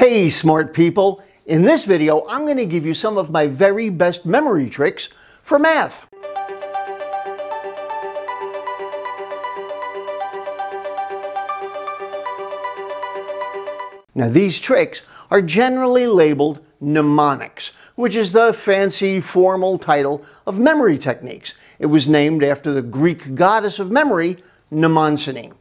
Hey smart people, in this video I'm going to give you some of my very best memory tricks for math. Now these tricks are generally labeled mnemonics, which is the fancy formal title of memory techniques. It was named after the Greek goddess of memory, Mnemosyne.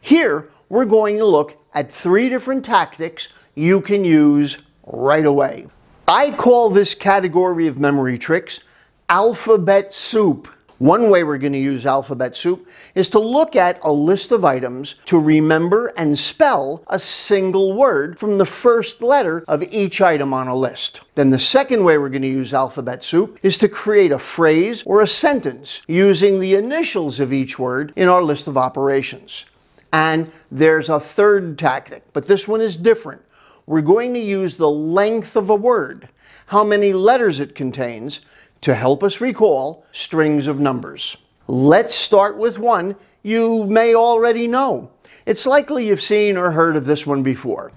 Here we're going to look at three different tactics you can use right away. I call this category of memory tricks alphabet soup. One way we're going to use alphabet soup is to look at a list of items to remember and spell a single word from the first letter of each item on a list. Then the second way we're going to use alphabet soup is to create a phrase or a sentence using the initials of each word in our list of operations. And there's a third tactic, but this one is different. We're going to use the length of a word, how many letters it contains, to help us recall strings of numbers. Let's start with one you may already know. It's likely you've seen or heard of this one before.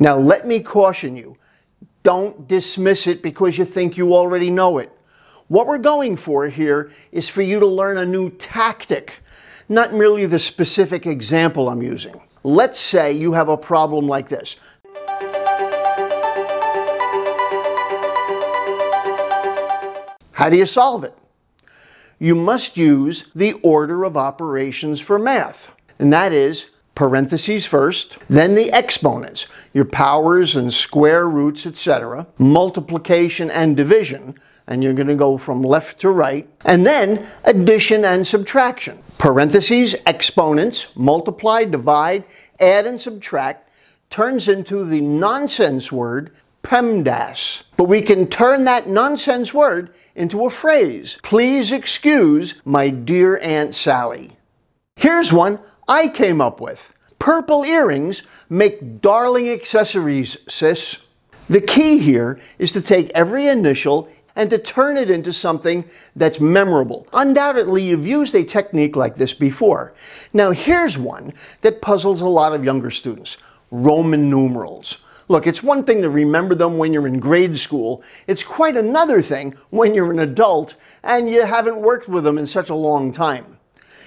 Now let me caution you, don't dismiss it because you think you already know it. What we're going for here is for you to learn a new tactic, not merely the specific example I'm using. Let's say you have a problem like this. How do you solve it? You must use the order of operations for math, and that is parentheses first, then the exponents, your powers and square roots, etc., multiplication and division, and you're going to go from left to right, and then addition and subtraction. Parentheses, exponents, multiply, divide, add and subtract turns into the nonsense word PEMDAS. But we can turn that nonsense word into a phrase. Please excuse my dear Aunt Sally. Here's one I came up with. Purple earrings make darling accessories, sis. The key here is to take every initial and to turn it into something that's memorable. Undoubtedly, you've used a technique like this before. Now here's one that puzzles a lot of younger students. Roman numerals. Look, it's one thing to remember them when you're in grade school. It's quite another thing when you're an adult and you haven't worked with them in such a long time.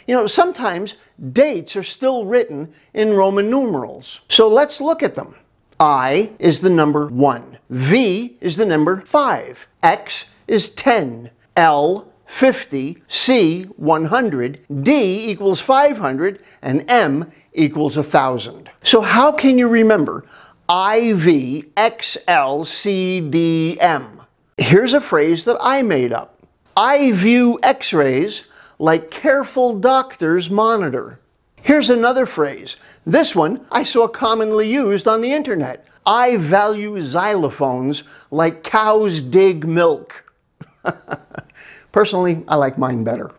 You know, sometimes dates are still written in Roman numerals. So let's look at them. I is the number 1. V is the number 5. X is 10. L 50. C 100. D equals 500. And M equals 1,000. So how can you remember IVXLCDM? Here's a phrase that I made up. I view x-rays like careful doctors monitor. Here's another phrase. This one I saw commonly used on the internet. I value xylophones like cows dig milk. Personally, I like mine better.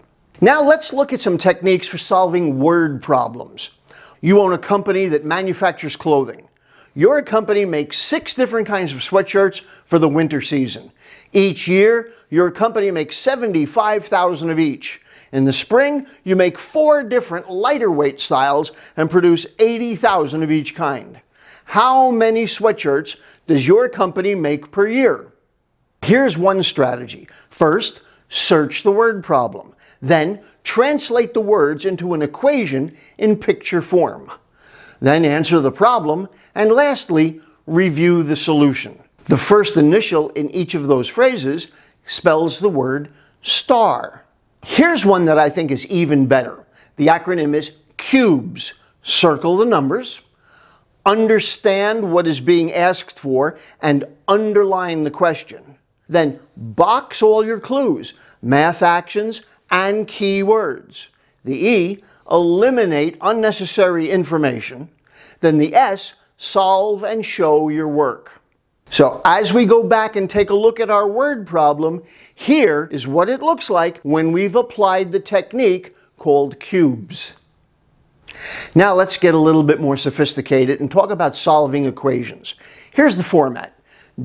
Now let's look at some techniques for solving word problems. You own a company that manufactures clothing. Your company makes 6 different kinds of sweatshirts for the winter season. Each year, your company makes 75,000 of each. In the spring, you make 4 different lighter weight styles and produce 80,000 of each kind. How many sweatshirts does your company make per year? Here's one strategy. First, search the word problem. Then, translate the words into an equation in picture form. Then answer the problem, and lastly, review the solution. The first initial in each of those phrases spells the word star. Here's one that I think is even better. The acronym is CUBES. Circle the numbers, understand what is being asked for, and underline the question. Then box all your clues, math actions, and keywords. The E, eliminate unnecessary information. Then the S, solve and show your work. So as we go back and take a look at our word problem, here is what it looks like when we've applied the technique called CUBES. Now let's get a little bit more sophisticated and talk about solving equations. Here's the format.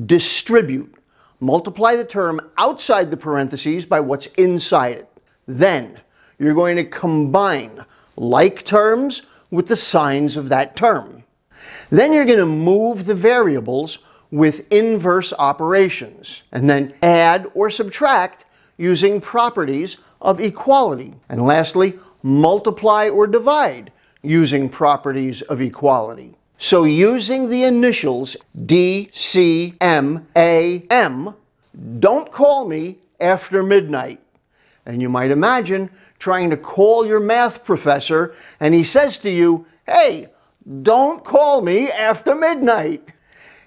Distribute. Multiply the term outside the parentheses by what's inside it. Then you're going to combine like terms with the signs of that term. Then you're going to move the variables with inverse operations, and then add or subtract using properties of equality. And lastly, multiply or divide using properties of equality. So using the initials DCMAM, don't call me after midnight. And you might imagine trying to call your math professor and he says to you, hey, don't call me after midnight.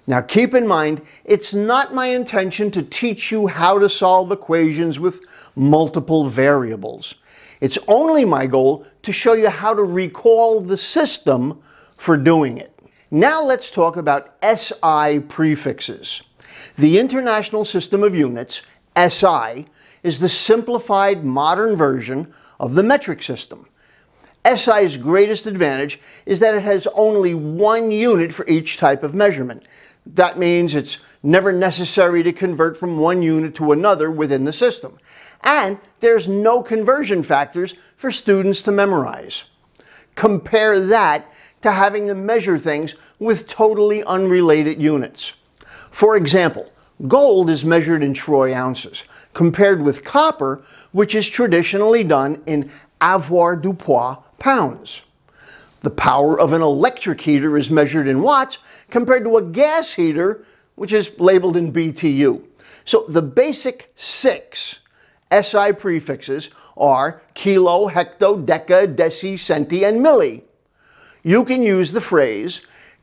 Now keep in mind, it's not my intention to teach you how to solve equations with multiple variables. It's only my goal to show you how to recall the system for doing it. Now let's talk about SI prefixes. The International System of Units, SI, is the simplified modern version of the metric system. SI's greatest advantage is that it has only one unit for each type of measurement. That means it's never necessary to convert from one unit to another within the system. And there's no conversion factors for students to memorize. Compare that to having to measure things with totally unrelated units. For example, gold is measured in troy ounces, compared with copper, which is traditionally done in avoirdupois pounds. The power of an electric heater is measured in watts, compared to a gas heater, which is labeled in BTU. So the basic six SI prefixes are kilo, hecto, deca, deci, centi, and milli. You can use the phrase,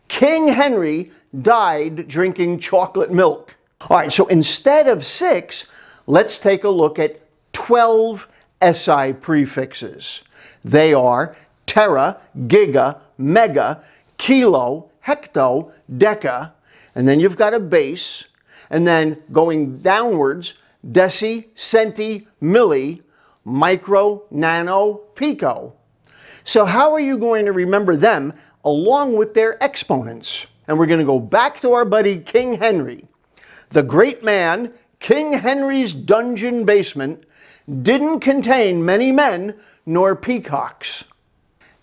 King Henry died drinking chocolate milk. All right, so instead of six, let's take a look at 12 SI prefixes. They are tera, giga, mega, kilo, hecto, deca, and then you've got a base, and then going downwards, deci, centi, milli, micro, nano, pico. So how are you going to remember them along with their exponents? And we're going to go back to our buddy King Henry. The great man, King Henry's dungeon basement, didn't contain many men nor peacocks.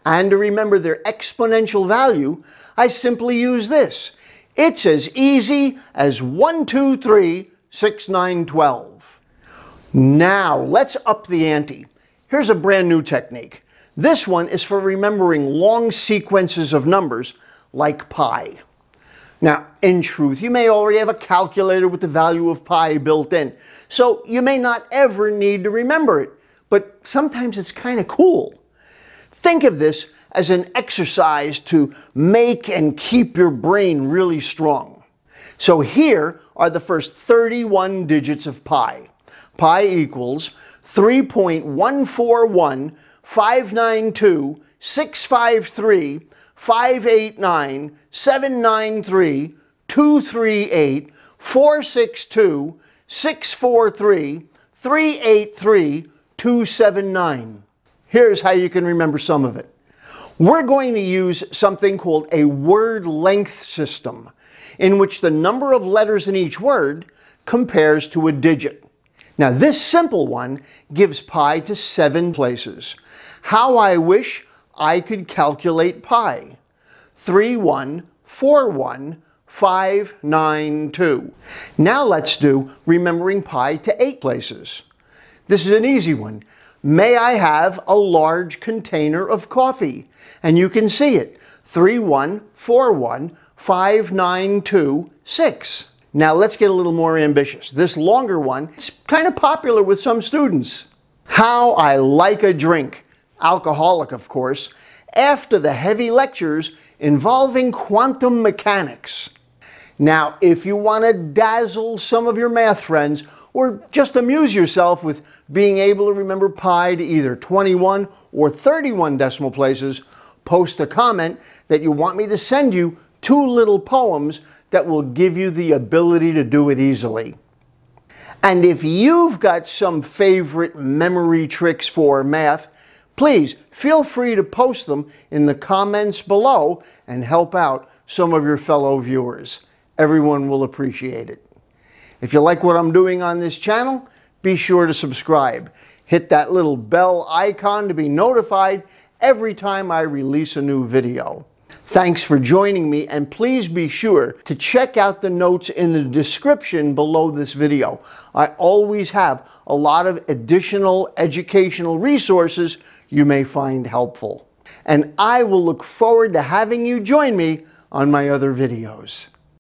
And to remember their exponential value, I simply use this. It's as easy as 1, 2, 3, 6, 9, 12. Now, let's up the ante. Here's a brand new technique. This one is for remembering long sequences of numbers like pi. Now, in truth, you may already have a calculator with the value of pi built in, so you may not ever need to remember it, but sometimes it's kind of cool. Think of this as an exercise to make and keep your brain really strong. So here are the first 31 digits of pi. Pi equals 3.14159 2653589 793 238 462 643 383 279. Here's how you can remember some of it. We're going to use something called a word length system, in which the number of letters in each word compares to a digit. Now this simple one gives pi to 7 places. How I wish I could calculate pi. 3141592. Now let's do remembering pi to 8 places. This is an easy one. May I have a large container of coffee? And you can see it. 3141592 6. Now let's get a little more ambitious. This longer one, it's kind of popular with some students. How I like a drink, alcoholic of course, after the heavy lectures involving quantum mechanics. Now, if you want to dazzle some of your math friends, or just amuse yourself with being able to remember pi to either 21 or 31 decimal places, post a comment that you want me to send you 2 little poems that will give you the ability to do it easily. And if you've got some favorite memory tricks for math, please feel free to post them in the comments below and help out some of your fellow viewers. Everyone will appreciate it. If you like what I'm doing on this channel, be sure to subscribe. Hit that little bell icon to be notified every time I release a new video. Thanks for joining me, and please be sure to check out the notes in the description below this video. I always have a lot of additional educational resources you may find helpful. And I will look forward to having you join me on my other videos.